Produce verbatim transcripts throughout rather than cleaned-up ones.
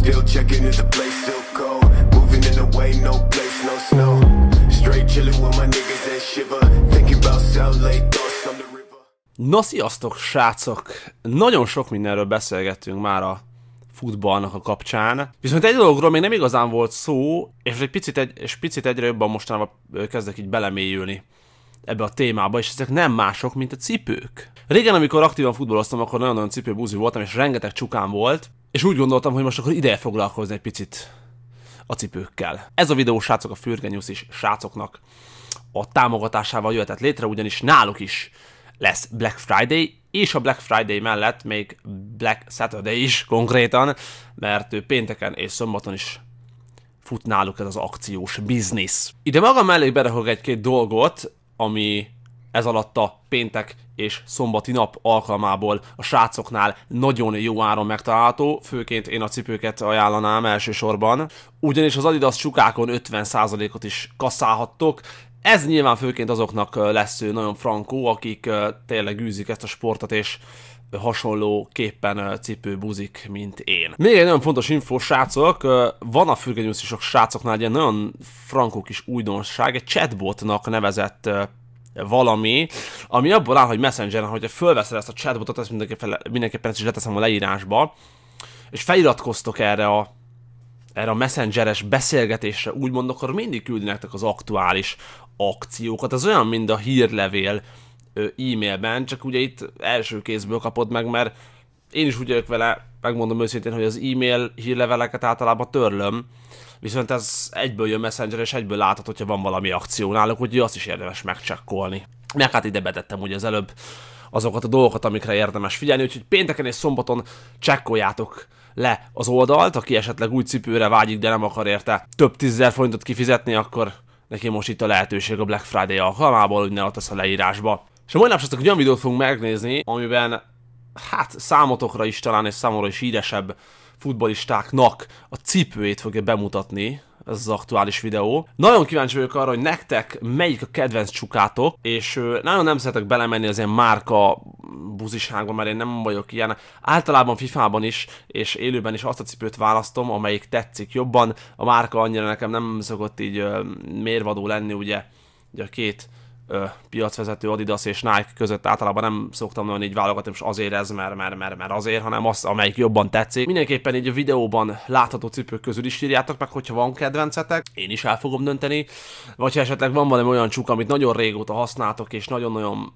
Still checking if the place still cold. Moving in the way, no place, no snow. Straight chilling with my niggas and shiver. Thinking about South Lake thoughts on the river. Na sziasztok, srácok! Nagyon sok mindenről beszélgettünk már a futballnak a kapcsán. Viszont egy dologról még nem igazán volt szó, és egy picit, egy, és picit egyre jobban mostanában kezdek így belemélyülni ebbe a témába, és ezek nem mások, mint a cipők. Régen, amikor aktívan futballoztam, akkor nagyon-nagyon cipőbúzi voltam, és rengeteg csukám volt, és úgy gondoltam, hogy most akkor ide foglalkozni egy picit a cipőkkel. Ez a videó, srácok, a Fürgenyúszis srácoknak a támogatásával jöhetett létre, ugyanis náluk is lesz Black Friday, és a Black Friday mellett még Black Saturday is konkrétan, mert pénteken és szombaton is fut náluk ez az akciós biznisz. Ide magam mellé berakok egy-két dolgot, ami ez alatt a péntek és szombati nap alkalmából a srácoknál nagyon jó áron megtalálható, főként én a cipőket ajánlanám elsősorban, ugyanis az Adidas csukákon ötven százalékot is kasszálhattok. Ez nyilván főként azoknak lesz nagyon frankó, akik tényleg űzik ezt a sportot, és hasonlóképpen cipőbuzik, mint én. Még egy nagyon fontos infó, srácok, van a Fürgenyúszisok srácoknál egy nagyon frankó kis újdonság, egy chatbotnak nevezett valami, ami abból áll, hogy Messengeren, hogyha fölveszed ezt a chatbotot, ezt mindenképpen, mindenképpen ezt is leteszem a leírásba, és feliratkoztok erre a erre a messengeres beszélgetésre, úgymond, akkor mindig küldi nektek az aktuális akciókat. Ez olyan, mint a hírlevél e-mailben, csak ugye itt első kézből kapod meg, mert én is úgy vagyok vele, megmondom őszintén, hogy az e-mail hírleveleket általában törlöm, viszont ez egyből jön Messenger, és egyből láthatod, hogyha van valami akció náluk, úgyhogy azt is érdemes megcsekkolni. Meg hát ide betettem ugye az előbb azokat a dolgokat, amikre érdemes figyelni, úgyhogy pénteken és szombaton csekkoljátok le az oldalt, aki esetleg új cipőre vágyik, de nem akar érte több tízezer forintot kifizetni, akkor neki most itt a lehetőség a Black Friday alkalmából, hogy ne ott tesz a leírásba. És a mai nap egy olyan videót fogunk megnézni, amiben hát számotokra is talán és számomra is híresebb futballistáknak a cipőjét fogja bemutatni ez az aktuális videó. Nagyon kíváncsi vagyok arra, hogy nektek melyik a kedvenc csukátok, és nagyon nem szeretek belemenni az ilyen márka buziságba, mert én nem vagyok ilyen. Általában fifában is, és élőben is azt a cipőt választom, amelyik tetszik jobban. A márka annyira nekem nem szokott így ö, mérvadó lenni, ugye, ugye a két ö, piacvezető Adidas és Nike között általában nem szoktam nagyon így válogatni, és azért ez, mert, mert, mert, mert azért, hanem az, amelyik jobban tetszik. Mindenképpen így a videóban látható cipők közül is írjátok meg, hogyha van kedvencetek, én is el fogom dönteni, vagy ha esetleg van valami olyan csuk, amit nagyon régóta használtok, és nagyon-nagyon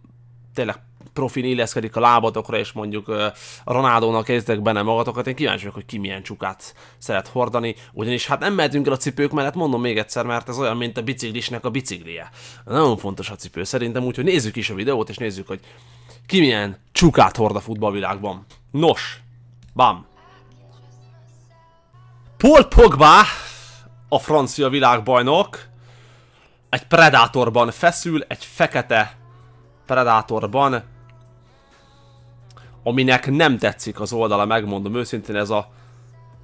tényleg profin illeszkedik a lábatokra, és mondjuk a Ronaldónak érzitek benne magatokat. Én kíváncsi vagyok, hogy ki milyen csukát szeret hordani, ugyanis hát nem mehetünk el a cipők mellett, mondom még egyszer, mert ez olyan, mint a biciklisnek a biciklije. Nagyon fontos a cipő szerintem, úgyhogy nézzük is a videót, és nézzük, hogy ki milyen csukát hord a futballvilágban. Nos, bam! Paul Pogba, a francia világbajnok, egy Predatorban feszül, egy fekete Predatorban, aminek nem tetszik az oldala, megmondom őszintén, ez a,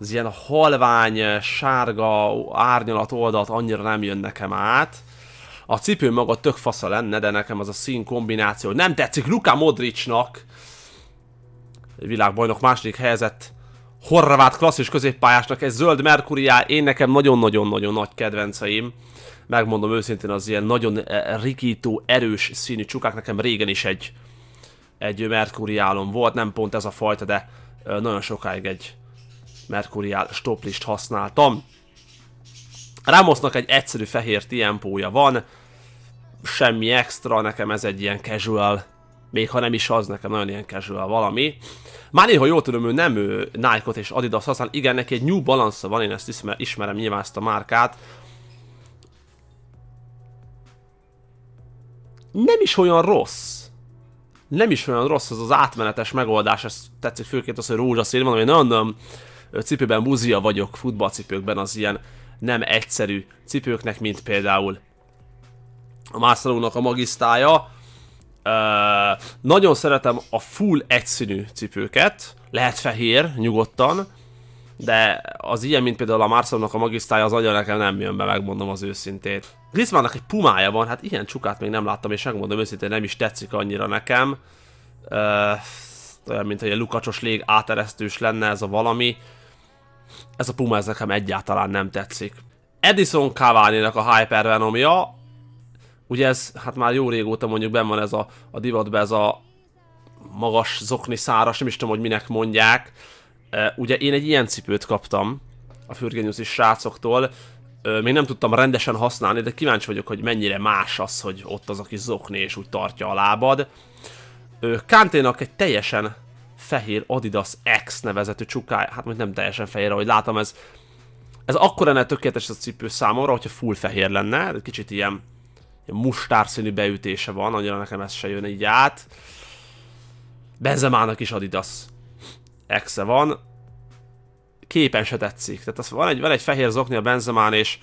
az ilyen halvány, sárga árnyalat oldalt annyira nem jön nekem át. A cipő maga tök fasza lenne, de nekem az a szín kombináció nem tetszik. Luka Modrićnak, világbajnok második helyezett horvát klasszis középpályásnak, egy zöld Mercurial, én nekem nagyon-nagyon-nagyon nagy kedvenceim. Megmondom őszintén, az ilyen nagyon rikító, erős színű csukák, nekem régen is egy egy Mercurialom volt, nem pont ez a fajta, de nagyon sokáig egy Mercurial stoplist használtam. Ramosnak egy egyszerű fehér tiempója van, semmi extra, nekem ez egy ilyen casual, még ha nem is az, nekem nagyon ilyen casual valami. Már néha jól tudom, ő nem ő Nike-ot és Adidas használ, igen, neki egy New Balance-a van, én ezt ismerem nyilván, ezt a márkát. Nem is olyan rossz. Nem is olyan rossz ez az átmenetes megoldás, ez tetszik főként az, hogy rózsaszín van, ami nagyon-nagyon cipőben buzia vagyok, futballcipőkben, az ilyen nem egyszerű cipőknek, mint például a Marcelónak a magisztája. Ö, nagyon szeretem a full egyszínű cipőket, lehet fehér, nyugodtan, de az ilyen, mint például a Marcelónak a magisztája, az agya nekem nem jön be, megmondom az őszintét. Griezmannnak egy pumája van, hát ilyen csukát még nem láttam, és megmondom őszintén, nem is tetszik annyira nekem. Ö, olyan, mint hogy a lukacsos lég áteresztős lenne ez a valami. Ez a Puma, ez nekem egyáltalán nem tetszik. Edinson Cavani-nak a Hypervenomja. Ugye ez, hát már jó régóta mondjuk benn van ez a, a divatbe, ez a magas zokni száras, nem is tudom, hogy minek mondják. Ugye én egy ilyen cipőt kaptam a Fürgenyúszi srácoktól. Még nem tudtam rendesen használni, de kíváncsi vagyok, hogy mennyire más az, hogy ott az, aki zokni és úgy tartja a lábad. Kanténak egy teljesen fehér Adidas X nevezetű csukája, hát majd nem teljesen fehér, ahogy látom, ez, ez akkor lenne tökéletes a cipő számomra, hogyha full fehér lenne, kicsit ilyen, ilyen mustárszínű beütése van, annyira nekem ez se jön így át. Benzemának is Adidas X-e van. Képen se tetszik. Tehát az van, egy, van egy fehér zokni a Benzemán, és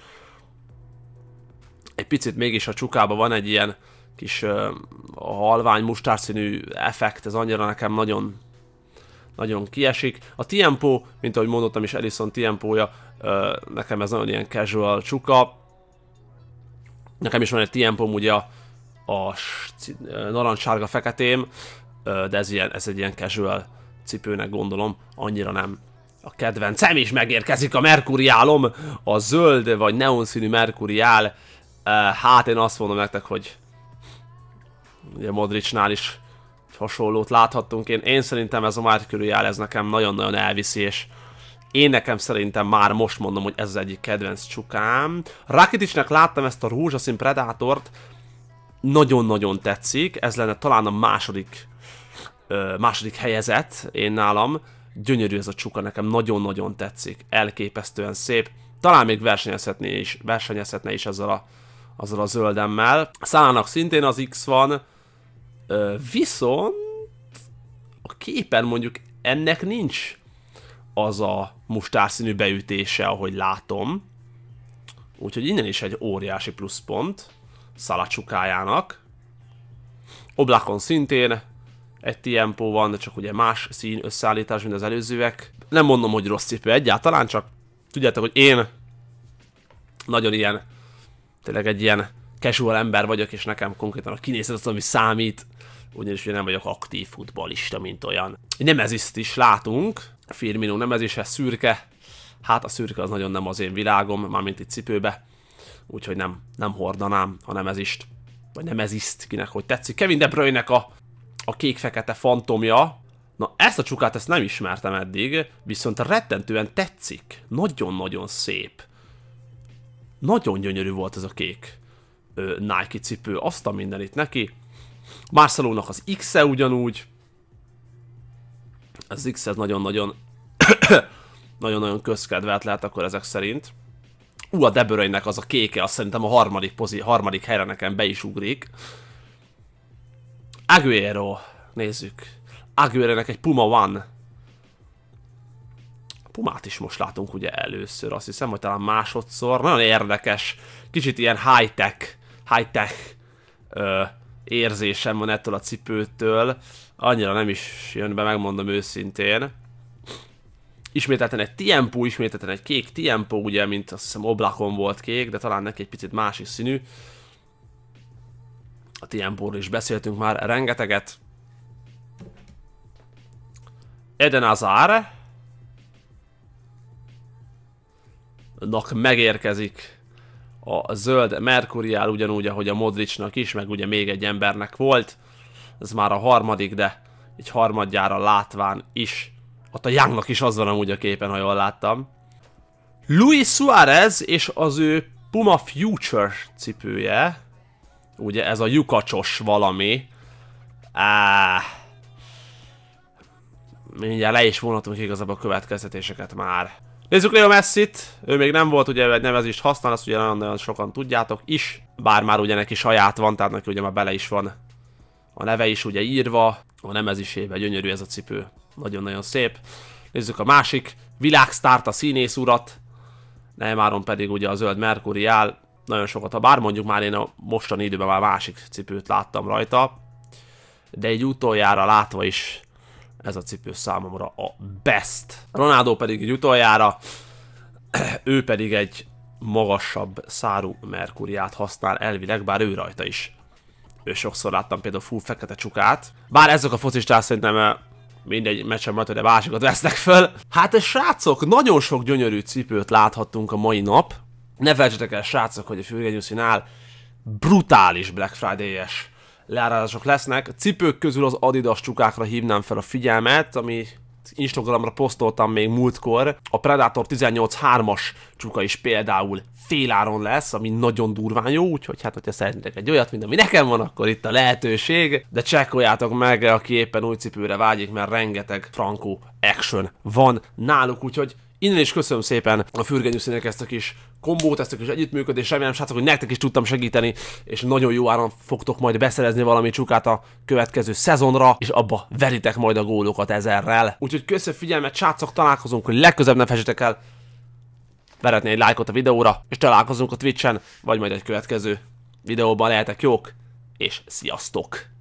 egy picit mégis a csukában van egy ilyen kis uh, halvány mustárszínű effekt, ez annyira nekem nagyon nagyon kiesik. A Tiempo, mint ahogy mondottam is, Alisson Tiempoja, uh, nekem ez nagyon ilyen casual csuka. Nekem is van egy Tiempom, ugye a, a narancssárga feketém, uh, de ez, ilyen, ez egy ilyen casual cipőnek gondolom, annyira nem a kedvencem. Is megérkezik a Mercurialom, a zöld vagy neonszínű Mercurial. Hát én azt mondom nektek, hogy ugye Modrićnál is hasonlót láthattunk. Én, én szerintem ez a Mercurial, ez nekem nagyon-nagyon elviszi, és én nekem szerintem már most mondom, hogy ez az egyik kedvenc csukám. Rakitićnek láttam ezt a rózsaszín Predatort, nagyon-nagyon tetszik, ez lenne talán a második, második helyezett én nálam. Gyönyörű ez a csuka, nekem nagyon-nagyon tetszik, elképesztően szép. Talán még versenyezhetné is, versenyezhetne is ezzel a, azzal a zöldemmel. Salahnak szintén az X van, viszont a képen mondjuk ennek nincs az a mustárszínű beütése, ahogy látom. Úgyhogy innen is egy óriási pluszpont Salah csukájának. Oblakon szintén egy Tiempo van, de csak ugye más szín összeállítás, mint az előzőek. Nem mondom, hogy rossz cipő egyáltalán, csak tudjátok, hogy én nagyon ilyen, tényleg egy ilyen casual ember vagyok, és nekem konkrétan a kinézet az, ami számít, ugyanis ugye nem vagyok aktív futballista, mint olyan. Nemezizt is látunk, Firmino Nemezise, szürke, hát a szürke az nagyon nem az én világom, mármint itt cipőbe, úgyhogy nem, nem hordanám a Nemezist, vagy Nemezizt, kinek hogy tetszik. Kevin De Bruyne-nek a A kék-fekete fantomja. Na ezt a csukát ezt nem ismertem eddig, viszont rettentően tetszik. Nagyon-nagyon szép. Nagyon gyönyörű volt ez a kék Ö, Nike cipő, azt a mindenit neki. Marcelónak az X-e ugyanúgy. Az X ez nagyon-nagyon nagyon-nagyon közkedvelt lehet akkor ezek szerint. Ú, a De Bruyne-nek az a kéke, azt szerintem a harmadik, pozí harmadik helyre nekem be is ugrik. Agüero, nézzük. Agüero-nek egy Puma van. Pumát is most látunk ugye először, azt hiszem, vagy talán másodszor. Nagyon érdekes, kicsit ilyen high-tech, high-tech érzésem van ettől a cipőtől. Annyira nem is jön be, megmondom őszintén. Ismételten egy Tiempo, ismételten egy kék Tiempo, ugye, mint azt hiszem Oblakon volt kék, de talán neki egy picit másik színű. A Tiempóról is beszéltünk már rengeteget. Eden Hazardnak megérkezik a zöld Mercurial, ugyanúgy, ahogy a Modrićnak is, meg ugye még egy embernek volt. Ez már a harmadik, de egy harmadjára látván is. Ott a Youngnak is az van amúgy a képen, ha jól láttam. Luis Suárez és az ő Puma Future cipője. Ugye ez a lyukacsos valami. Áááá. Mindjárt le is vonatunk igazából a következtetéseket már. Nézzük Leo Messit. Ő még nem volt ugye egy nevezést használ, azt ugye nagyon-nagyon sokan tudjátok is. Bár már ugye neki saját van, tehát neki ugye már bele is van a neve is ugye írva. A nemezisébe gyönyörű ez a cipő. Nagyon-nagyon szép. Nézzük a másik világsztárt, a színész urat. Neymaron pedig ugye a zöld Mercurial. Nagyon sokat, ha bár mondjuk már én a mostani időben már másik cipőt láttam rajta, de egy utoljára látva is ez a cipő számomra a best. Ronaldo pedig egy utoljára, ő pedig egy magasabb szárú Mercuriát használ elvileg, bár ő rajta is. Ő sokszor láttam például full fekete csukát, bár ezek a focisták szerintem mindegy, meccsen maradt, de másikat vesznek föl. Hát srácok, nagyon sok gyönyörű cipőt láthattunk a mai nap. Ne felejtsetek el srácok, hogy a Fürgenyúszinál brutális Black Friday-es leárazások lesznek. A cipők közül az Adidas csukákra hívnám fel a figyelmet, ami Instagramra posztoltam még múltkor. A Predator tizennyolc hármas csuka is például féláron lesz, ami nagyon durván jó, úgyhogy hát, hogyha szeretnétek egy olyat, mint ami nekem van, akkor itt a lehetőség. De csekkoljátok meg, aki éppen új cipőre vágyik, mert rengeteg frankó action van náluk, úgyhogy innen is köszönöm szépen a Fürgenyúszinek ezt a kis kombót, ezt a kis együttműködést, remélem srácok, hogy nektek is tudtam segíteni, és nagyon jó áron fogtok majd beszerezni valami csukát a következő szezonra, és abba veritek majd a gólokat ezerrel. Úgyhogy köszönöm figyelmet, srácok, találkozunk, hogy legközelebb ne fessetek el veretni egy lájkot a videóra, és találkozunk a Twitchen, vagy majd egy következő videóban, lehetek jók, és sziasztok!